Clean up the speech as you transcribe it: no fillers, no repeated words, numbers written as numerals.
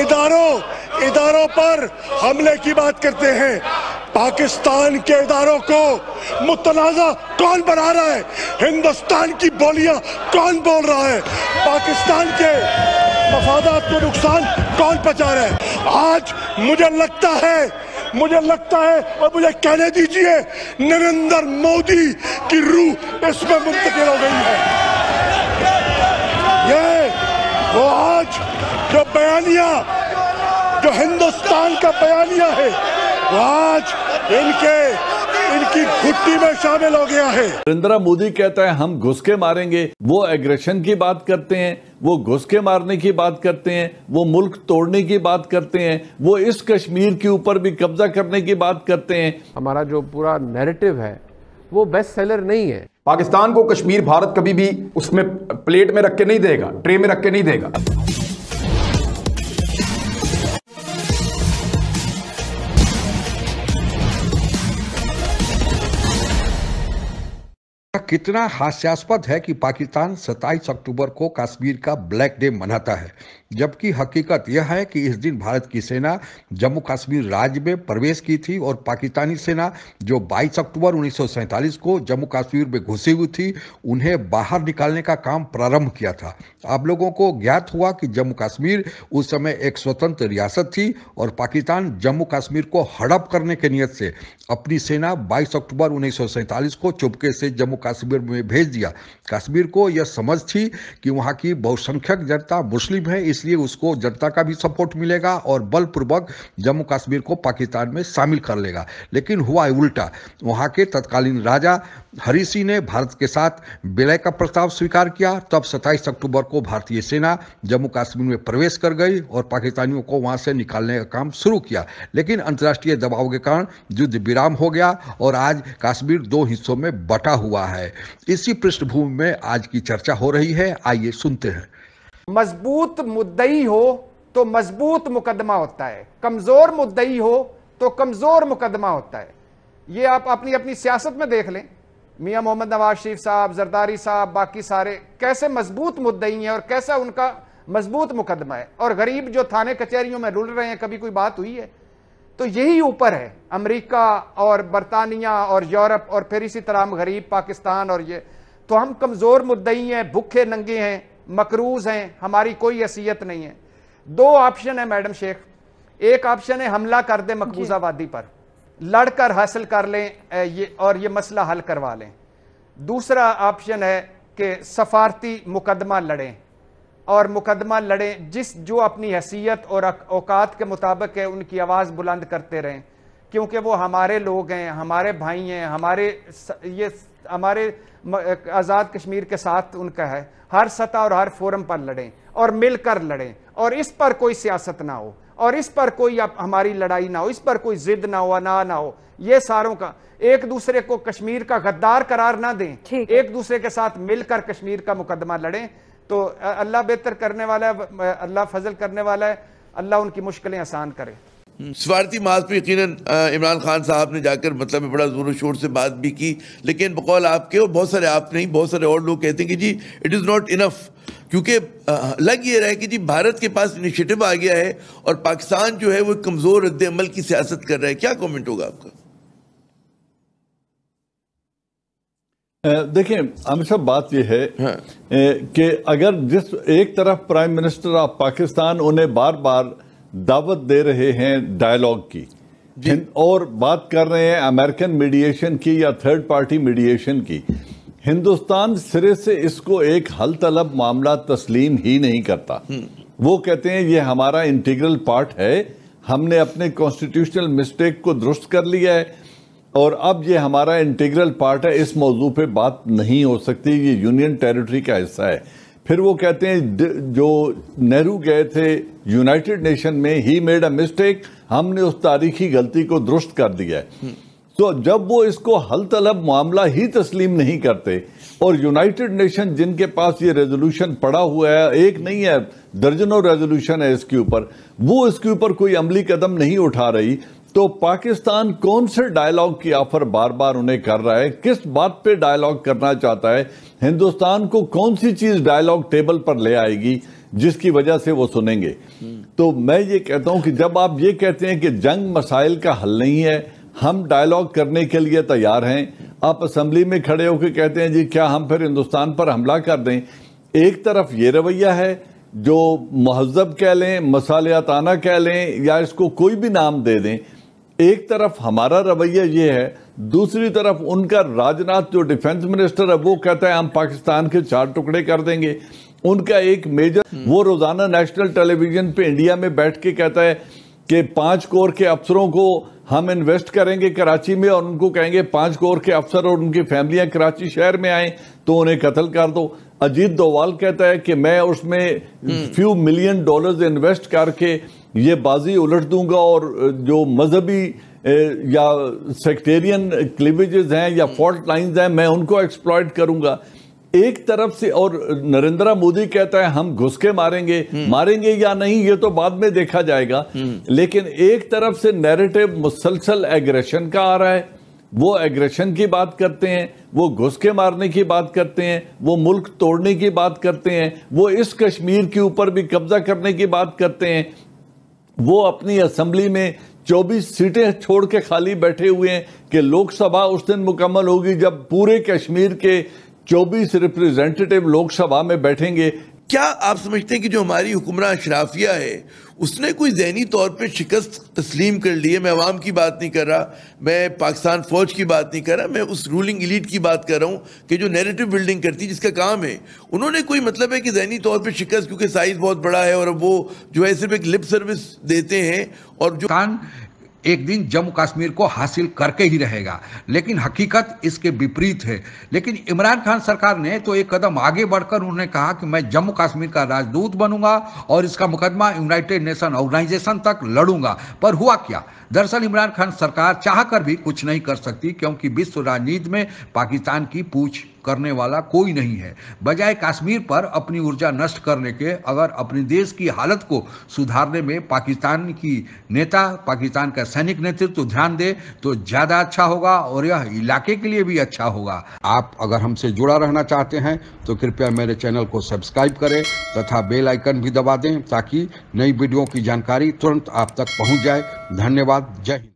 इदारों पर हमले की बात करते हैं। पाकिस्तान के इदारों को मुतनाज़ा कौन बना रहा है? हिंदुस्तान की बोलियां कौन बोल रहा है? पाकिस्तान के मफादात को नुकसान कौन पहुंचा रहा है? आज मुझे लगता है और मुझे कहने दीजिए, नरेंद्र मोदी की रूह इसमें मुंतकिल हो गई है। ये वो आज जो बयानिया, जो हिंदुस्तान का बयानिया है, वो आज इनकी घुट्टी में शामिल हो गया है। नरेंद्र मोदी कहता है हम घुस के मारेंगे, वो एग्रेशन की बात करते हैं, वो घुस के मारने की बात करते हैं, वो मुल्क तोड़ने की बात करते हैं, वो इस कश्मीर के ऊपर भी कब्जा करने की बात करते हैं। हमारा जो पूरा नैरेटिव है वो बेस्ट सेलर नहीं है। पाकिस्तान को कश्मीर भारत कभी भी उसमें प्लेट में रख के नहीं देगा, ट्रे में रख के नहीं देगा। कितना हास्यास्पद है कि पाकिस्तान 27 अक्टूबर को कश्मीर का ब्लैक डे मनाता है, जबकि हकीकत यह है कि इस दिन भारत की सेना जम्मू कश्मीर राज्य में प्रवेश की थी और पाकिस्तानी सेना जो 22 अक्टूबर 1947 को जम्मू कश्मीर में घुसी हुई थी, उन्हें बाहर निकालने का काम प्रारंभ किया था। आप लोगों को ज्ञात हुआ कि जम्मू कश्मीर उस समय एक स्वतंत्र रियासत थी और पाकिस्तान जम्मू कश्मीर को हड़प करने की नीयत से अपनी सेना 22 अक्टूबर 1947 को चुपके से जम्मू कश्मीर में भेज दिया। कश्मीर को यह समझ थी कि वहाँ की बहुसंख्यक जनता मुस्लिम है, इसलिए उसको जनता का भी सपोर्ट मिलेगा और बलपूर्वक जम्मू कश्मीर को पाकिस्तान में शामिल कर लेगा। लेकिन हुआ उल्टा। वहाँ के तत्कालीन राजा हरी सिंह ने भारत के साथ विलय का प्रस्ताव स्वीकार किया। तब 27 अक्टूबर को भारतीय सेना जम्मू कश्मीर में प्रवेश कर गई और पाकिस्तानियों को वहाँ से निकालने का काम शुरू किया। लेकिन अंतर्राष्ट्रीय दबाव के कारण युद्ध विराम हो गया और आज कश्मीर दो हिस्सों में बटा हुआ है। इसी पृष्ठभूमि में आज की चर्चा हो रही है, आइए सुनते हैं। मजबूत मुद्दई हो तो मजबूत मुकदमा होता है, कमजोर मुद्दई हो तो कमजोर मुकदमा होता है। ये आप अपनी अपनी सियासत में देख लें। मियां मोहम्मद नवाज शरीफ साहब, जरदारी साहब, बाकी सारे कैसे मजबूत मुद्दई हैं और कैसा उनका मजबूत मुकदमा है। और गरीब जो थाने कचहरियों में रुल रहे हैं, कभी कोई बात हुई है? तो यही ऊपर है अमेरिका और बरतानिया और यूरोप, और फिर इसी तरह हम गरीब पाकिस्तान। और ये तो हम कमजोर मुद्दई हैं, भूखे नंगे हैं, मकरूज हैं, हमारी कोई हैसियत नहीं है। दो ऑप्शन है मैडम शेख। एक ऑप्शन है हमला कर दे मकबूजा वादी पर, लड़कर हासिल कर लें और ये मसला हल करवा लें। दूसरा ऑप्शन है कि सफारती मुकदमा लड़ें और मुकदमा लड़ें, जिस जो अपनी हैसियत और औकात के मुताबिक है उनकी आवाज़ बुलंद करते रहें, क्योंकि वो हमारे लोग हैं, हमारे भाई हैं, हमारे आज़ाद कश्मीर के साथ उनका है। हर सतह और हर फोरम पर लड़ें और मिलकर लड़ें, और इस पर कोई सियासत ना हो और इस पर कोई हमारी लड़ाई ना हो, इस पर कोई जिद ना हो, अना ना हो। ये सारों का एक दूसरे को कश्मीर का गद्दार करार ना दें, एक दूसरे के साथ मिलकर कश्मीर का मुकदमा लड़ें। तो अल्लाह बेहतर करने वाला है, अल्लाह फजल करने वाला है, अल्लाह उनकी मुश्किलें आसान करे। स्वार्थी माज पर यकीनन इमरान खान साहब ने जाकर मतलब बड़ा जोर शोर से बात भी की, लेकिन बकौल आपके और बहुत सारे, आप नहीं बहुत सारे और लोग कहते हैं कि जी इट इज़ नॉट इनफ, क्योंकि लग ये रहा है कि जी भारत के पास इनिशिएटिव आ गया है और पाकिस्तान जो है वो कमज़ोर रद्द अमल की सियासत कर रहा है। क्या कॉमेंट होगा आपका? देखिए अमित साहब, बात यह है कि अगर जिस एक तरफ प्राइम मिनिस्टर ऑफ पाकिस्तान उन्हें बार बार दावत दे रहे हैं डायलॉग की और बात कर रहे हैं अमेरिकन मीडिएशन की या थर्ड पार्टी मीडिएशन की, हिंदुस्तान सिरे से इसको एक हल तलब मामला तस्लीम ही नहीं करता। वो कहते हैं ये हमारा इंटीग्रल पार्ट है, हमने अपने कॉन्स्टिट्यूशनल मिस्टेक को दुरुस्त कर लिया है और अब ये हमारा इंटीग्रल पार्ट है, इस मौजू पे बात नहीं हो सकती, ये यूनियन टेरिटरी का हिस्सा है। फिर वो कहते हैं जो नेहरू गए थे यूनाइटेड नेशन में, ही मेड अ मिस्टेक, हमने उस तारीखी गलती को दुरुस्त कर दिया है। तो जब वो इसको हल तलब मामला ही तस्लीम नहीं करते और यूनाइटेड नेशन जिनके पास ये रेजोल्यूशन पड़ा हुआ है, एक नहीं है दर्जनों रेजोल्यूशन है इसके ऊपर, वो इसके ऊपर कोई अमली कदम नहीं उठा रही, तो पाकिस्तान कौन से डायलॉग की ऑफर बार बार उन्हें कर रहा है? किस बात पे डायलॉग करना चाहता है? हिंदुस्तान को कौन सी चीज डायलॉग टेबल पर ले आएगी जिसकी वजह से वो सुनेंगे। तो मैं ये कहता हूं कि जब आप ये कहते हैं कि जंग मसाइल का हल नहीं है, हम डायलॉग करने के लिए तैयार हैं, आप असेंबली में खड़े होकर कहते हैं जी क्या हम फिर हिंदुस्तान पर हमला कर दें। एक तरफ ये रवैया है जो महजब कह लें, मसालियाताना कह लें, या इसको कोई भी नाम दे दें, एक तरफ हमारा रवैया ये है, दूसरी तरफ उनका राजनाथ जो डिफेंस मिनिस्टर है वो कहता है हम पाकिस्तान के 4 टुकड़े कर देंगे। उनका एक मेजर वो रोजाना नेशनल टेलीविजन पे इंडिया में बैठ के कहता है कि 5 कोर के अफसरों को हम इन्वेस्ट करेंगे कराची में और उनको कहेंगे 5 कोर के अफसर और उनकी फैमिलियां कराची शहर में आए तो उन्हें कत्ल कर दो। अजीत डोवाल कहता है कि मैं उसमें फ्यू मिलियन डॉलर्स इन्वेस्ट करके ये बाजी उलट दूंगा और जो मजहबी या सेक्टेरियन क्लिवेजेस हैं या फॉल्ट लाइंस हैं मैं उनको एक्सप्लॉइट करूंगा। एक तरफ से, और नरेंद्र मोदी कहता है हम घुस के मारेंगे, मारेंगे या नहीं ये तो बाद में देखा जाएगा, लेकिन एक तरफ से नैरेटिव मुसलसल एग्रेशन का आ रहा है। वो एग्रेशन की बात करते हैं, वो घुस के मारने की बात करते हैं, वो मुल्क तोड़ने की बात करते हैं, वो इस कश्मीर के ऊपर भी कब्जा करने की बात करते हैं, वो अपनी असेंबली में 24 सीटें छोड़ के खाली बैठे हुए हैं कि लोकसभा उस दिन मुकम्मल होगी जब पूरे कश्मीर के 24 रिप्रेजेंटेटिव लोकसभा में बैठेंगे। क्या आप समझते हैं कि जो हमारी हुक्मरान अशराफिया है उसने कोई जहनी तौर पे शिकस्त तस्लीम कर ली है? मैं आवाम की बात नहीं कर रहा, मैं पाकिस्तान फौज की बात नहीं कर रहा, मैं उस रूलिंग इलीट की बात कर रहा हूँ कि जो नैरेटिव बिल्डिंग करती है, जिसका काम है। उन्होंने कोई मतलब है कि जहनी तौर पे शिकस्त, क्योंकि साइज बहुत बड़ा है और वो जो है सिर्फ एक लिप सर्विस देते हैं और जो एक दिन जम्मू कश्मीर को हासिल करके ही रहेगा, लेकिन हकीकत इसके विपरीत है। लेकिन इमरान खान सरकार ने तो एक कदम आगे बढ़कर उन्होंने कहा कि मैं जम्मू कश्मीर का राजदूत बनूंगा और इसका मुकदमा यूनाइटेड नेशन ऑर्गेनाइजेशन तक लड़ूंगा। पर हुआ क्या? दरअसल इमरान खान सरकार चाहकर भी कुछ नहीं कर सकती, क्योंकि विश्व राजनीति में पाकिस्तान की पूछ करने वाला कोई नहीं है। बजाय कश्मीर पर अपनी ऊर्जा नष्ट करने के, अगर अपने देश की हालत को सुधारने में पाकिस्तान की नेता, पाकिस्तान का सैनिक नेतृत्व तो ध्यान दे तो ज़्यादा अच्छा होगा और यह इलाके के लिए भी अच्छा होगा। आप अगर हमसे जुड़ा रहना चाहते हैं तो कृपया मेरे चैनल को सब्सक्राइब करें तथा बेल आइकन भी दबा दें ताकि नई वीडियो की जानकारी तुरंत आप तक पहुँच जाए। धन्यवाद। जय हिंद।